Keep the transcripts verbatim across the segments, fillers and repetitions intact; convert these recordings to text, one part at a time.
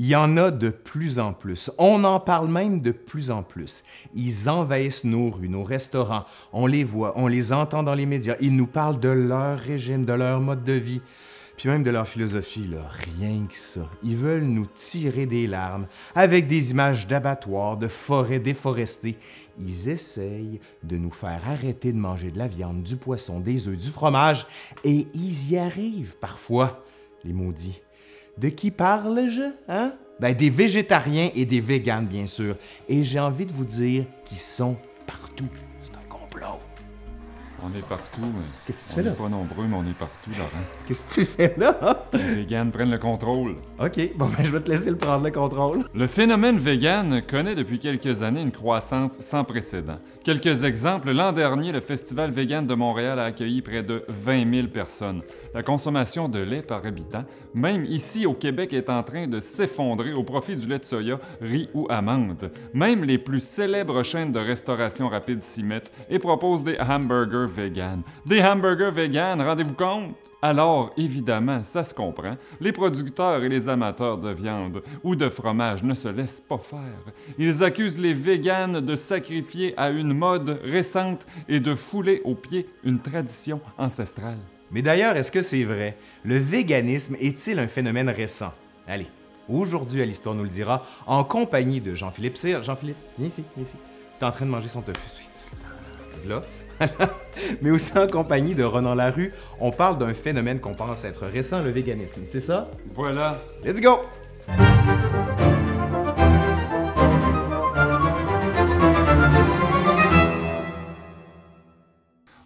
Il y en a de plus en plus. On en parle même de plus en plus. Ils envahissent nos rues, nos restaurants. On les voit, on les entend dans les médias. Ils nous parlent de leur régime, de leur mode de vie, puis même de leur philosophie, là. Rien que ça. Ils veulent nous tirer des larmes avec des images d'abattoirs, de forêts déforestées. Ils essayent de nous faire arrêter de manger de la viande, du poisson, des œufs, du fromage, et ils y arrivent parfois, les maudits. De qui parle-je, hein? Ben, des végétariens et des véganes, bien sûr. Et j'ai envie de vous dire qu'ils sont partout. C'est un complot. On est partout, mais qu'est-ce que tu fais là? On n'est pas nombreux, mais on est partout, Laurent. Qu'est-ce que tu fais là? Les végans prennent le contrôle. OK, bon ben je vais te laisser le prendre le contrôle. Le phénomène vegan connaît depuis quelques années une croissance sans précédent. Quelques exemples, l'an dernier, le Festival vegan de Montréal a accueilli près de vingt mille personnes. La consommation de lait par habitant, même ici au Québec, est en train de s'effondrer au profit du lait de soya, riz ou amande. Même les plus célèbres chaînes de restauration rapide s'y mettent et proposent des hamburgers vegan. Des hamburgers vegan, rendez-vous compte? Alors, évidemment, ça se comprend, les producteurs et les amateurs de viande ou de fromage ne se laissent pas faire. Ils accusent les véganes de sacrifier à une mode récente et de fouler aux pieds une tradition ancestrale. Mais d'ailleurs, est-ce que c'est vrai? Le véganisme est-il un phénomène récent? Allez, aujourd'hui à l'Histoire nous le dira, en compagnie de Jean-Philippe Cyr. Jean-Philippe, viens ici, viens ici. T'es en train de manger son tofu. Là. Mais aussi en compagnie de Renan Larue, on parle d'un phénomène qu'on pense être récent, le véganisme. C'est ça? Voilà. Let's go!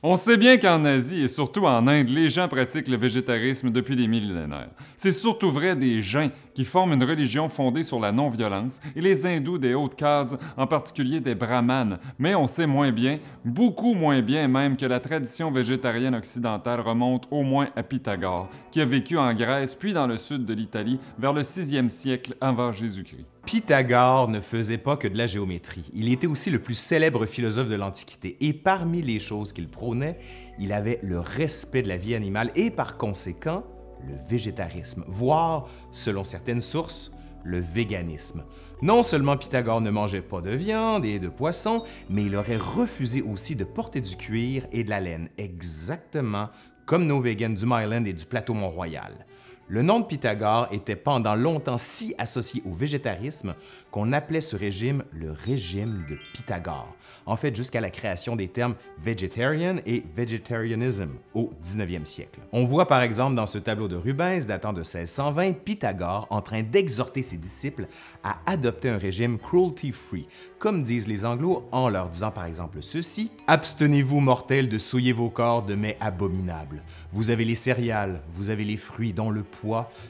On sait bien qu'en Asie et surtout en Inde, les gens pratiquent le végétarisme depuis des millénaires. C'est surtout vrai des jains qui forment une religion fondée sur la non-violence et les hindous des hautes cases, en particulier des brahmanes. Mais on sait moins bien, beaucoup moins bien même, que la tradition végétarienne occidentale remonte au moins à Pythagore, qui a vécu en Grèce puis dans le sud de l'Italie vers le sixième siècle avant Jésus-Christ. Pythagore ne faisait pas que de la géométrie. Il était aussi le plus célèbre philosophe de l'Antiquité et parmi les choses qu'il prônait, il avait le respect de la vie animale et par conséquent, le végétarisme, voire, selon certaines sources, le véganisme. Non seulement Pythagore ne mangeait pas de viande et de poisson, mais il aurait refusé aussi de porter du cuir et de la laine, exactement comme nos végans du Maryland et du plateau Mont-Royal. Le nom de Pythagore était pendant longtemps si associé au végétarisme qu'on appelait ce régime le régime de Pythagore, en fait jusqu'à la création des termes vegetarian et vegetarianism au dix-neuvième siècle. On voit par exemple dans ce tableau de Rubens datant de seize cent vingt Pythagore en train d'exhorter ses disciples à adopter un régime cruelty-free, comme disent les Anglo en leur disant par exemple ceci: « Abstenez-vous mortels de souiller vos corps de mets abominables. Vous avez les céréales, vous avez les fruits dont le poids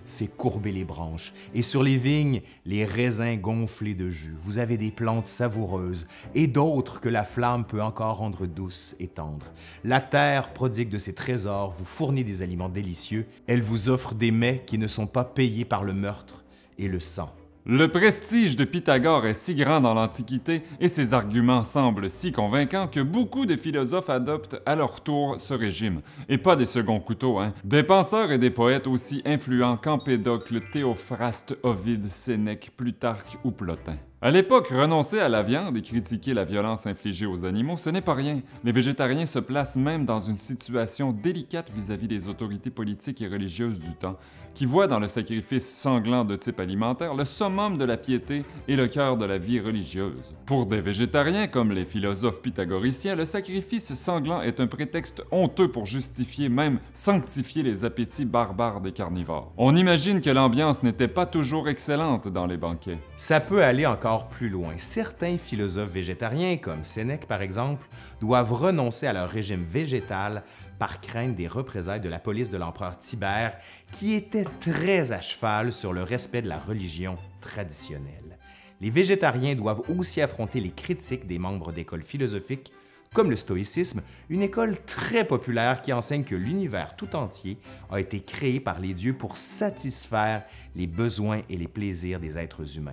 fait courber les branches, et sur les vignes, les raisins gonflés de jus. Vous avez des plantes savoureuses, et d'autres que la flamme peut encore rendre douces et tendres. La terre, prodigue de ses trésors, vous fournit des aliments délicieux. Elle vous offre des mets qui ne sont pas payés par le meurtre et le sang. » Le prestige de Pythagore est si grand dans l'Antiquité et ses arguments semblent si convaincants que beaucoup de philosophes adoptent à leur tour ce régime. Et pas des seconds couteaux, hein? Des penseurs et des poètes aussi influents qu'Empédocle, Théophraste, Ovide, Sénèque, Plutarque ou Plotin. À l'époque, renoncer à la viande et critiquer la violence infligée aux animaux, ce n'est pas rien. Les végétariens se placent même dans une situation délicate vis-à-vis des autorités politiques et religieuses du temps, qui voient dans le sacrifice sanglant de type alimentaire le summum de la piété et le cœur de la vie religieuse. Pour des végétariens, comme les philosophes pythagoriciens, le sacrifice sanglant est un prétexte honteux pour justifier, même sanctifier les appétits barbares des carnivores. On imagine que l'ambiance n'était pas toujours excellente dans les banquets. Ça peut aller encore plus loin. Certains philosophes végétariens, comme Sénèque par exemple, doivent renoncer à leur régime végétal par crainte des représailles de la police de l'empereur Tibère, qui était très à cheval sur le respect de la religion traditionnelle. Les végétariens doivent aussi affronter les critiques des membres d'écoles philosophiques comme le stoïcisme, une école très populaire qui enseigne que l'univers tout entier a été créé par les dieux pour satisfaire les besoins et les plaisirs des êtres humains.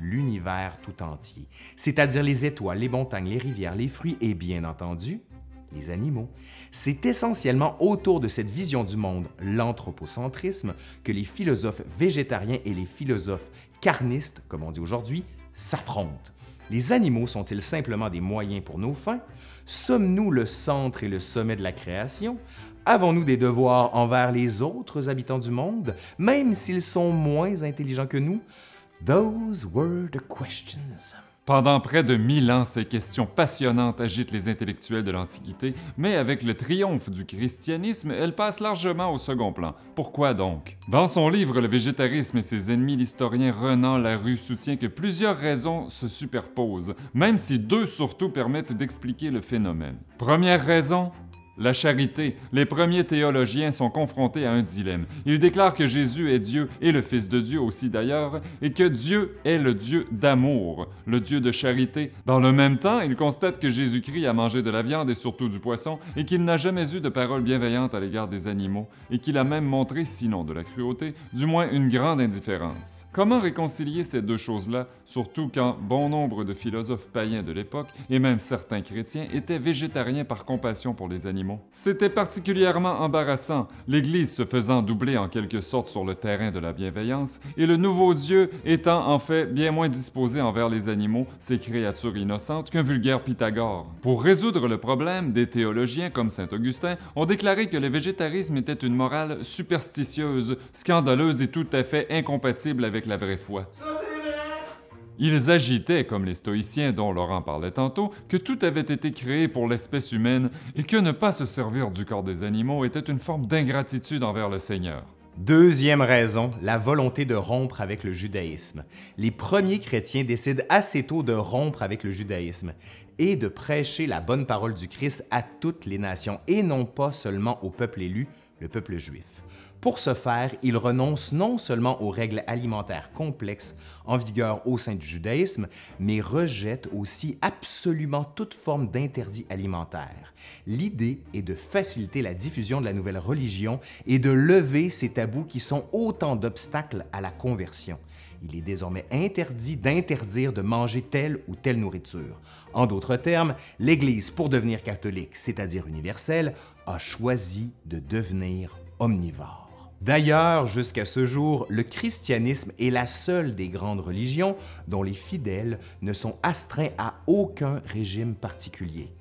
L'univers tout entier, c'est-à-dire les étoiles, les montagnes, les rivières, les fruits et bien entendu, les animaux, c'est essentiellement autour de cette vision du monde, l'anthropocentrisme, que les philosophes végétariens et les philosophes carnistes, comme on dit aujourd'hui, s'affrontent. Les animaux sont-ils simplement des moyens pour nos fins? Sommes-nous le centre et le sommet de la création? Avons-nous des devoirs envers les autres habitants du monde, même s'ils sont moins intelligents que nous? Those were the questions. Pendant près de mille ans, ces questions passionnantes agitent les intellectuels de l'Antiquité, mais avec le triomphe du christianisme, elles passent largement au second plan. Pourquoi donc? Dans son livre « Le végétarisme et ses ennemis », l'historien Renan Larue soutient que plusieurs raisons se superposent, même si deux surtout permettent d'expliquer le phénomène. Première raison, la charité. Les premiers théologiens sont confrontés à un dilemme. Ils déclarent que Jésus est Dieu, et le Fils de Dieu aussi d'ailleurs, et que Dieu est le Dieu d'amour, le Dieu de charité. Dans le même temps, ils constatent que Jésus-Christ a mangé de la viande et surtout du poisson, et qu'il n'a jamais eu de paroles bienveillantes à l'égard des animaux, et qu'il a même montré, sinon de la cruauté, du moins une grande indifférence. Comment réconcilier ces deux choses-là, surtout quand bon nombre de philosophes païens de l'époque, et même certains chrétiens, étaient végétariens par compassion pour les animaux? C'était particulièrement embarrassant, l'Église se faisant doubler en quelque sorte sur le terrain de la bienveillance, et le nouveau Dieu étant en fait bien moins disposé envers les animaux, ces créatures innocentes, qu'un vulgaire Pythagore. Pour résoudre le problème, des théologiens comme saint Augustin ont déclaré que le végétarisme était une morale superstitieuse, scandaleuse et tout à fait incompatible avec la vraie foi. Ils agitaient, comme les stoïciens dont Laurent parlait tantôt, que tout avait été créé pour l'espèce humaine et que ne pas se servir du corps des animaux était une forme d'ingratitude envers le Seigneur. Deuxième raison, la volonté de rompre avec le judaïsme. Les premiers chrétiens décident assez tôt de rompre avec le judaïsme et de prêcher la bonne parole du Christ à toutes les nations et non pas seulement au peuple élu, le peuple juif. Pour ce faire, ils renoncent non seulement aux règles alimentaires complexes en vigueur au sein du judaïsme, mais rejettent aussi absolument toute forme d'interdit alimentaire. L'idée est de faciliter la diffusion de la nouvelle religion et de lever ces tabous qui sont autant d'obstacles à la conversion. Il est désormais interdit d'interdire de manger telle ou telle nourriture. En d'autres termes, l'Église, pour devenir catholique, c'est-à-dire universelle, a choisi de devenir omnivore. D'ailleurs, jusqu'à ce jour, le christianisme est la seule des grandes religions dont les fidèles ne sont astreints à aucun régime particulier.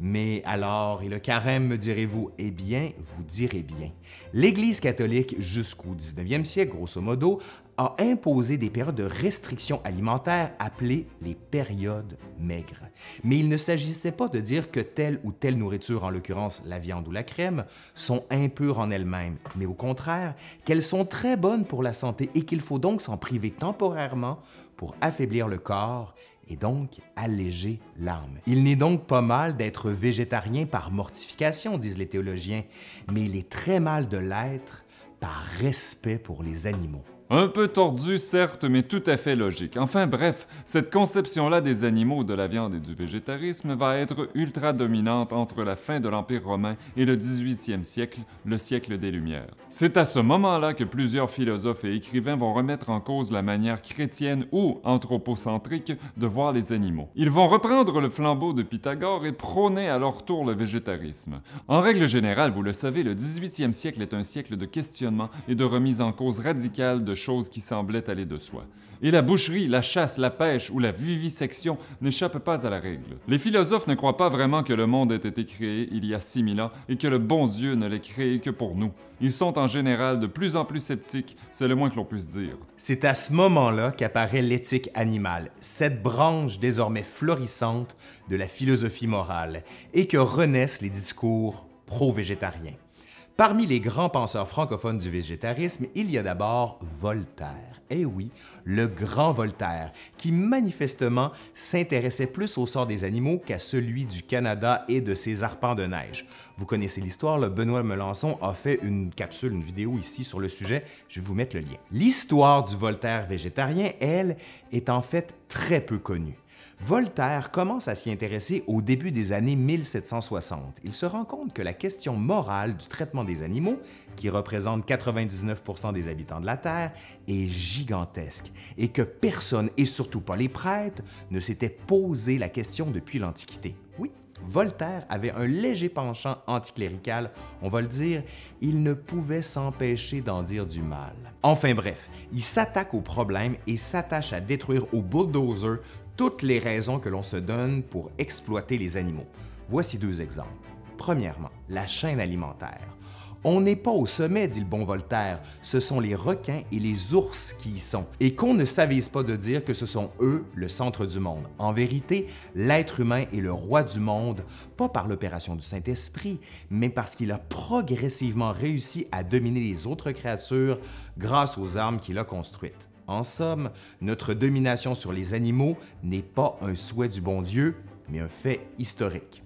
Mais alors, et le carême, me direz-vous? Eh bien, vous direz bien. L'Église catholique, jusqu'au dix-neuvième siècle, grosso modo, a imposé des périodes de restrictions alimentaires appelées les périodes maigres. Mais il ne s'agissait pas de dire que telle ou telle nourriture, en l'occurrence la viande ou la crème, sont impures en elles-mêmes, mais au contraire, qu'elles sont très bonnes pour la santé et qu'il faut donc s'en priver temporairement pour affaiblir le corps et donc alléger l'âme. Il n'est donc pas mal d'être végétarien par mortification, disent les théologiens, mais il est très mal de l'être par respect pour les animaux. Un peu tordu, certes, mais tout à fait logique. Enfin bref, cette conception-là des animaux, de la viande et du végétarisme va être ultra-dominante entre la fin de l'Empire romain et le dix-huitième siècle, le siècle des Lumières. C'est à ce moment-là que plusieurs philosophes et écrivains vont remettre en cause la manière chrétienne ou anthropocentrique de voir les animaux. Ils vont reprendre le flambeau de Pythagore et prôner à leur tour le végétarisme. En règle générale, vous le savez, le dix-huitième siècle est un siècle de questionnement et de remise en cause radicale de choses qui semblaient aller de soi. Et la boucherie, la chasse, la pêche ou la vivisection n'échappent pas à la règle. Les philosophes ne croient pas vraiment que le monde ait été créé il y a six mille ans et que le bon Dieu ne l'ait créé que pour nous. Ils sont en général de plus en plus sceptiques, c'est le moins que l'on puisse dire. C'est à ce moment-là qu'apparaît l'éthique animale, cette branche désormais florissante de la philosophie morale, et que renaissent les discours pro-végétariens. Parmi les grands penseurs francophones du végétarisme, il y a d'abord Voltaire. Eh oui, le grand Voltaire, qui manifestement s'intéressait plus au sort des animaux qu'à celui du Canada et de ses arpents de neige. Vous connaissez l'histoire, le Benoît Melançon a fait une capsule, une vidéo ici sur le sujet, je vais vous mettre le lien. L'histoire du Voltaire végétarien, elle, est en fait très peu connue. Voltaire commence à s'y intéresser au début des années mille sept cent soixante. Il se rend compte que la question morale du traitement des animaux, qui représente quatre-vingt-dix-neuf pour cent des habitants de la Terre, est gigantesque et que personne, et surtout pas les prêtres, ne s'était posé la question depuis l'Antiquité. Oui, Voltaire avait un léger penchant anticlérical, on va le dire, il ne pouvait s'empêcher d'en dire du mal. Enfin bref, il s'attaque au problème et s'attache à détruire au bulldozer toutes les raisons que l'on se donne pour exploiter les animaux. Voici deux exemples. Premièrement, la chaîne alimentaire. On n'est pas au sommet, dit le bon Voltaire, ce sont les requins et les ours qui y sont, et qu'on ne s'avise pas de dire que ce sont eux le centre du monde. En vérité, l'être humain est le roi du monde, pas par l'opération du Saint-Esprit, mais parce qu'il a progressivement réussi à dominer les autres créatures grâce aux armes qu'il a construites. En somme, notre domination sur les animaux n'est pas un souhait du bon Dieu, mais un fait historique.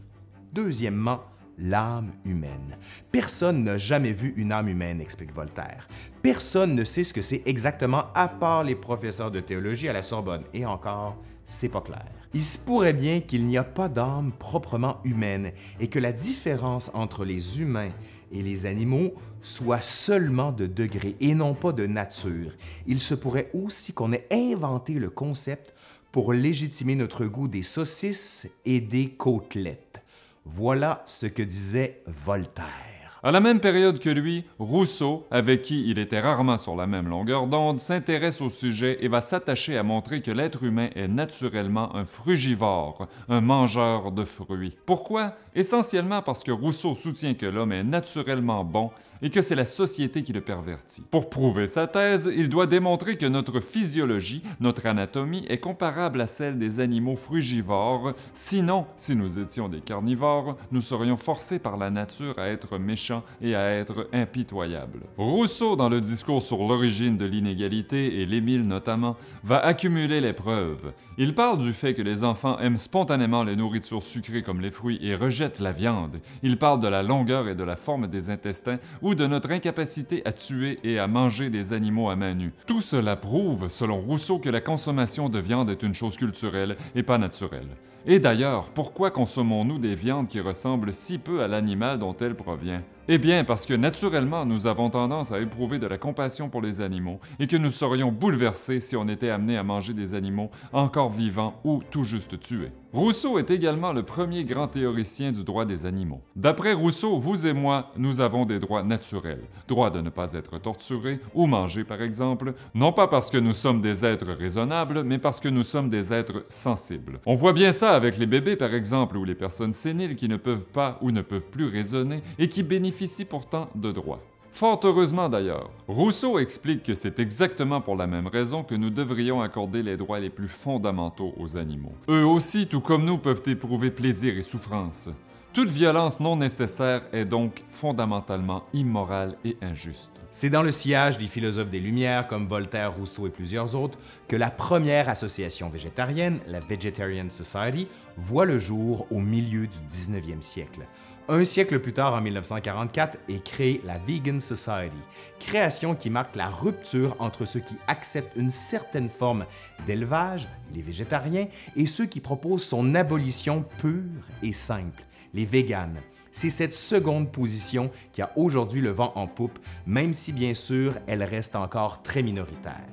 Deuxièmement, l'âme humaine. Personne n'a jamais vu une âme humaine, explique Voltaire. Personne ne sait ce que c'est exactement à part les professeurs de théologie à la Sorbonne. Et encore, c'est pas clair. Il se pourrait bien qu'il n'y a pas d'âme proprement humaine et que la différence entre les humains et les animaux soit seulement de degré et non pas de nature. Il se pourrait aussi qu'on ait inventé le concept pour légitimer notre goût des saucisses et des côtelettes. Voilà ce que disait Voltaire. À la même période que lui, Rousseau, avec qui il était rarement sur la même longueur d'onde, s'intéresse au sujet et va s'attacher à montrer que l'être humain est naturellement un frugivore, un mangeur de fruits. Pourquoi? Essentiellement parce que Rousseau soutient que l'homme est naturellement bon et que c'est la société qui le pervertit. Pour prouver sa thèse, il doit démontrer que notre physiologie, notre anatomie, est comparable à celle des animaux frugivores, sinon, si nous étions des carnivores, nous serions forcés par la nature à être méchants et à être impitoyables. Rousseau, dans le discours sur l'origine de l'inégalité et l'Émile notamment, va accumuler les preuves. Il parle du fait que les enfants aiment spontanément les nourritures sucrées comme les fruits et rejettent la viande. Il parle de la longueur et de la forme des intestins, ou de notre incapacité à tuer et à manger des animaux à main nue. Tout cela prouve, selon Rousseau, que la consommation de viande est une chose culturelle et pas naturelle. Et d'ailleurs, pourquoi consommons-nous des viandes qui ressemblent si peu à l'animal dont elle provient? Eh bien, parce que naturellement, nous avons tendance à éprouver de la compassion pour les animaux et que nous serions bouleversés si on était amené à manger des animaux encore vivants ou tout juste tués. Rousseau est également le premier grand théoricien du droit des animaux. D'après Rousseau, vous et moi, nous avons des droits naturels. Droit de ne pas être torturés ou mangés, par exemple, non pas parce que nous sommes des êtres raisonnables, mais parce que nous sommes des êtres sensibles. On voit bien ça avec les bébés, par exemple, ou les personnes séniles qui ne peuvent pas ou ne peuvent plus raisonner et qui bénéficient bénéficie pourtant de droits. Fort heureusement d'ailleurs, Rousseau explique que c'est exactement pour la même raison que nous devrions accorder les droits les plus fondamentaux aux animaux. Eux aussi, tout comme nous, peuvent éprouver plaisir et souffrance. Toute violence non nécessaire est donc fondamentalement immorale et injuste. C'est dans le sillage des philosophes des Lumières comme Voltaire, Rousseau et plusieurs autres que la première association végétarienne, la Vegetarian Society, voit le jour au milieu du dix-neuvième siècle. Un siècle plus tard, en mille neuf cent quarante-quatre, est créée la Vegan Society, création qui marque la rupture entre ceux qui acceptent une certaine forme d'élevage, les végétariens, et ceux qui proposent son abolition pure et simple, les véganes. C'est cette seconde position qui a aujourd'hui le vent en poupe, même si bien sûr elle reste encore très minoritaire.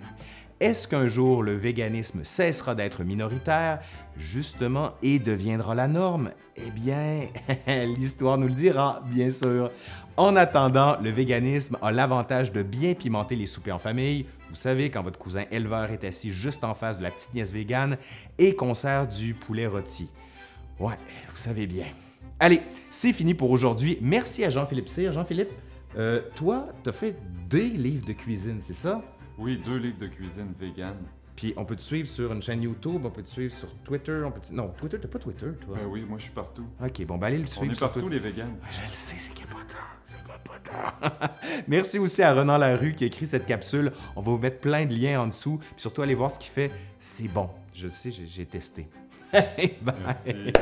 Est-ce qu'un jour le véganisme cessera d'être minoritaire, justement, et deviendra la norme? Eh bien, l'histoire nous le dira, bien sûr. En attendant, le véganisme a l'avantage de bien pimenter les soupers en famille. Vous savez, quand votre cousin éleveur est assis juste en face de la petite nièce végane et qu'on sert du poulet rôti. Ouais, vous savez bien. Allez, c'est fini pour aujourd'hui. Merci à Jean-Philippe Cyr. Jean-Philippe, euh, toi, t'as fait des livres de cuisine, c'est ça? Oui, deux livres de cuisine vegan. Puis on peut te suivre sur une chaîne YouTube, on peut te suivre sur Twitter, on peut te... Non, Twitter, t'as pas Twitter, toi? Ben oui, moi je suis partout. Ok, bon, ben allez le suivre. On est sur partout, Twitter. Les vegans. Je le sais, c'est capotant. Merci aussi à Renan Larue qui écrit cette capsule. On va vous mettre plein de liens en dessous. Puis surtout, allez voir ce qu'il fait. C'est bon. Je le sais, j'ai testé. Bye! Merci.